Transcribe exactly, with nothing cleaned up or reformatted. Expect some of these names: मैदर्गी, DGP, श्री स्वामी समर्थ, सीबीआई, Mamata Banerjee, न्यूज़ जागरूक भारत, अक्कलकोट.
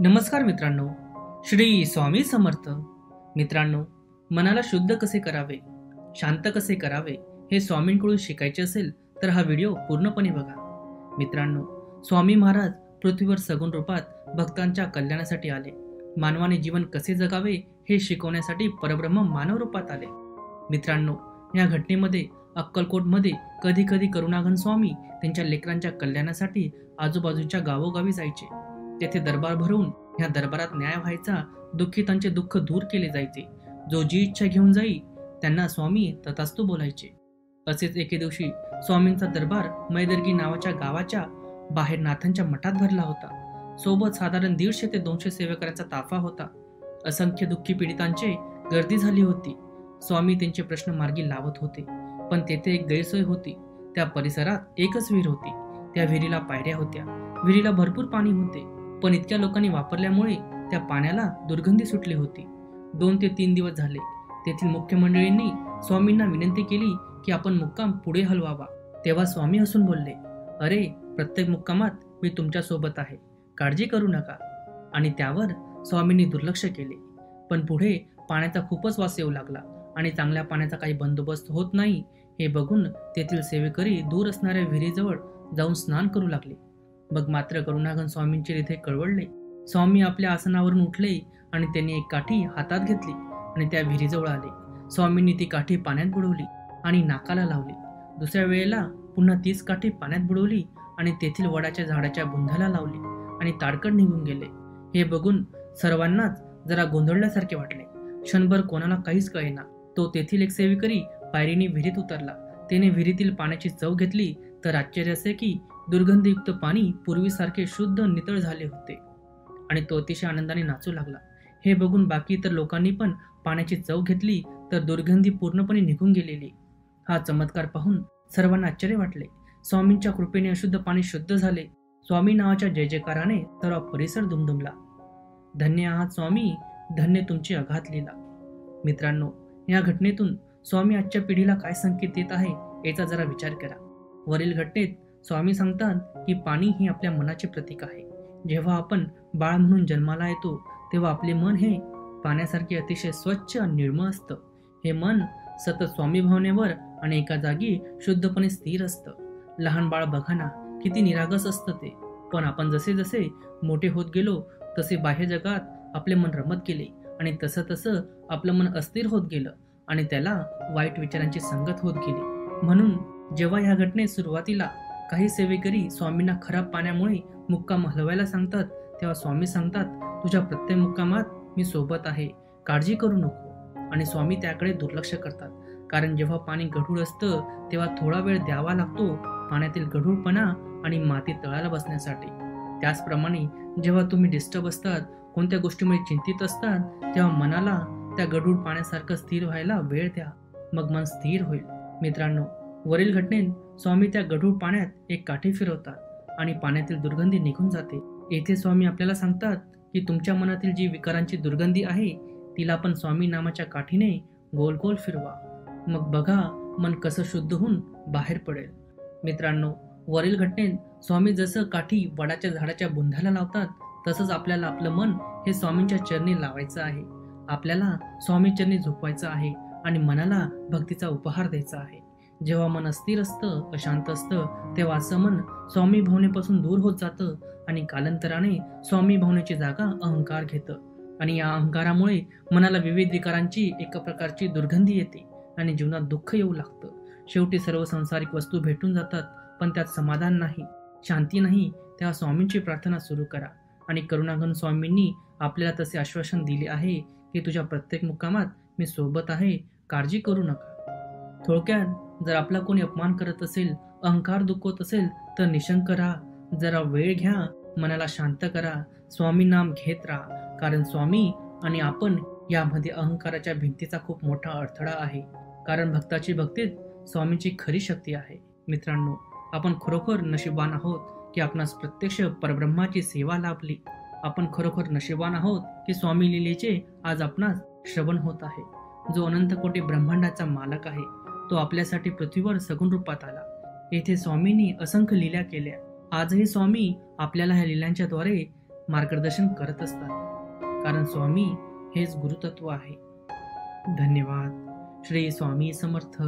नमस्कार मित्रांनो, श्री स्वामी समर्थ। मित्रांनो, मनाला शुद्ध कसे करावे, शांत कसे करावे हे स्वामींकडून शिकायचे असेल तर हा व्हिडिओ पूर्णपणे बघा। मित्रांनो, स्वामी महाराज पृथ्वीवर सगुण रूपात भक्तांच्या कल्याणासाठी आले। मानवाने जीवन कसे जगावे हे शिकवण्यासाठी परब्रह्म मानव रूपात आले। मित्रांनो, या घटनेमध्ये अक्कलकोटमध्ये कधी कधी करुणाघन स्वामी त्यांच्या लेकरांच्या कल्याणासाठी आजूबाजूच्या गावोगावी जायचे। तेथे दरबार भरून या दरबारात न्याय व्हायचा, दुःखितांचे दुःख दूर केले जायचे। जो जी इच्छा घेऊन जाई त्यांना स्वामी तथास्तु बोलायचे। असेच एके दिवशी स्वामींचा दरबार मैदर्गी नावाच्या गावाच्या बाहेर नाथांच्या मठात भरला होता। सोबत साधारण दीडशे ते दोनशे सेवेकऱ्यांचा ताफा होता। असंख्य दुःखी पीडितांचे गर्दी झाली होती। स्वामी त्यांचे प्रश्न मार्गी लावत होते, पण तेथे एक गैरसोय होती। त्या परिसरात एकच विहीर होती। त्या विहिरीला पायऱ्या होत्या, विहिरीला भरपूर पाणी होते, पण इतक्या लोकांनी वापरल्यामुळे त्या पाण्याला दुर्गंधी सुटली होती। दोन ते तीन दिवस झाले। तेथील मुख्य मंडळींनी स्वामींना विनंती केली की आपण मुक्काम पुढे हलवावा। तेव्हा स्वामी हसून बोलले, अरे, प्रत्येक मुक्कामात मी तुमच्या सोबत आहे, काळजी करू नका। आणि त्यावर स्वामींनी दुर्लक्ष केले। पण पुढे पाण्याचा खूपच वास येऊ लागला आणि चांगल्या पाण्याचा काही बंदोबस्त होत नाही हे बघून तेथील सेवेकरी दूर असणाऱ्या विहिरीजवळ जाऊन स्नान करू लागले। मग मात्र करुणाघन स्वामींचे हृदय कळवळले। स्वामी आपल्या आसनावरून उठले आणि त्यांनी एक काठी हातात घेतली आणि त्या विहिरीजवळ आले। स्वामींनी ती काठी पाण्यात बुडवली आणि नाकाला लावली। दुसऱ्या वेळेला पुन्हा तीच काठी पाण्यात बुडवली आणि तेथील वडाच्या झाडाच्या बुंधाला लावली आणि ताडकड निघून गेले। हे बघून सर्वांनाच जरा गोंधळल्यासारखे वाटले। क्षणभर कोणाला काहीच कळेना। तो तेथील एक सेवेकरी पायरीने विहिरीत उतरला। त्याने विहिरीतील पाण्याची चव घेतली तर आश्चर्य असे की दुर्गंधयुक्त पाणी पूर्वीसारखे शुद्ध नितळ झाले होते आणि तो अतिशय आनंदाने नाचू लागला। हे बघून बाकी इतर लोकांनी पण पाण्याची चव घेतली तर दुर्गंधी पूर्णपणे निघून गेलेली। हा चमत्कार पाहून सर्वांना आश्चर्य वाटले। स्वामींच्या कृपेने अशुद्ध पाणी शुद्ध झाले। स्वामी नावाच्या जय जयकाराने सर्व परिसर दुमदुमला। धन्य आहात स्वामी, धन्य तुमची आघात लीला। मित्रांनो, या घटनेतून स्वामी आजच्या पिढीला काय संकेत देत आहे याचा जरा विचार करा। वरील घटनेत स्वामी सांगतात की पाणी ही आपल्या मनाचे प्रतीक आहे। जेव्हा आपण बाळ म्हणून जन्माला येतो तेव्हा आपले मन हे पाण्यासारखे अतिशय स्वच्छ आणि निर्मळ असतं। हे मन सतत स्वामी भावनेवर आणि एका जागी शुद्धपणे स्थिर असतं। लहान बाळ बघा ना, किती निरागस असतं ते, पण आपण जसे जसे मोठे होत गेलो तसे बाह्य जगात आपले मन रमत गेले आणि तसं तसं आपलं मन अस्थिर होत गेलं आणि त्याला वाईट विचारांची संगत होत गेली। म्हणून जेव्हा ह्या घटनेत सुरुवातीला काही सेवेकरी स्वामींना खराब पाण्यामुळे मुक्काम हलवायला सांगतात तेव्हा स्वामी सांगतात, तुझ्या प्रत्येक मुक्कामात मी सोबत आहे, काळजी करू नको। आणि स्वामी त्याकडे दुर्लक्ष करतात, कारण जेव्हा पाणी गढूळ असतं तेव्हा थोडा वेळ द्यावा लागतो पाण्यातील गढूळपणा आणि माती तळाला बसण्यासाठी। त्याचप्रमाणे जेव्हा तुम्ही डिस्टर्ब असतात, कोणत्या गोष्टीमुळे चिंतित असतात, तेव्हा मनाला त्या गढूळ पाण्यासारखं स्थिर व्हायला वेळ द्या, मग मन स्थिर होईल। मित्रांनो, वरील घटनेत स्वामी त्या गढूळ पाण्यात एक काठी फिरवतात आणि पाण्यातील दुर्गंधी निघून जाते। येथे स्वामी आपल्याला सांगतात की तुमच्या मनातील जी विकारांची दुर्गंधी आहे तिला पण स्वामी नामाच्या काठीने गोल गोल फिरवा, मग बघा मन कसं शुद्ध होऊन बाहेर पडेल। मित्रांनो, वरील घटनेत स्वामी जसं काठी वडाच्या झाडाच्या बुंधाला लावतात तसंच आपल्याला आपलं मन हे स्वामींच्या चरणी लावायचं आहे। आपल्याला स्वामी चरणी झोपवायचं आहे आणि मनाला भक्तीचा उपहार द्यायचा आहे। जेव्हा मन अस्थिर असतं, अशांत असतं, तेव्हा असं मन स्वामी भावनेपासून दूर होत जातं आणि कालांतराने स्वामी भावनेची जागा अहंकार घेतं आणि या अहंकारामुळे मनाला विविध विकारांची एका प्रकारची दुर्गंधी येते आणि जीवनात दुःख येऊ लागतं। शेवटी सर्व सांसारिक वस्तू भेटून जातात, पण त्यात समाधान नाही, शांती नाही। तेव्हा स्वामींची प्रार्थना सुरू करा आणि करुणाघन स्वामींनी आपल्याला तसे आश्वासन दिले आहे की तुझ्या प्रत्येक मुक्कामात मी सोबत आहे, काळजी करू नका। थोडक्यात, जर आपला कोणी अपमान करत असेल, अहंकार दुखवत असेल तर निशंक राहा, जरा वेळ घ्या, मनाला शांत करा, स्वामी नाम घेत राहा, कारण स्वामी आणि आपण यामध्ये अहंकाराच्या भिंतीचा खूप मोठा अडथळा आहे। कारण भक्ताची भक्तीत स्वामींची खरी शक्ती आहे। मित्रांनो, आपण खरोखर नशिबान आहोत की आपणास प्रत्यक्ष परब्रह्माची सेवा लाभली। आपण खरोखर नशिबान आहोत की स्वामी लीलेचे आज आपणास श्रवण होत आहे। जो अनंत कोटी ब्रह्मांडाचा मालक आहे तो आपल्यासाठी पृथ्वीवर सगुण रूपात आला। येथे स्वामींनी असंख्य लीला केल्या। आजही स्वामी आपल्याला ह्या लीलांच्याद्वारे मार्गदर्शन करत असतात, कारण स्वामी हेच गुरुतत्व आहे। धन्यवाद। श्री स्वामी समर्थ।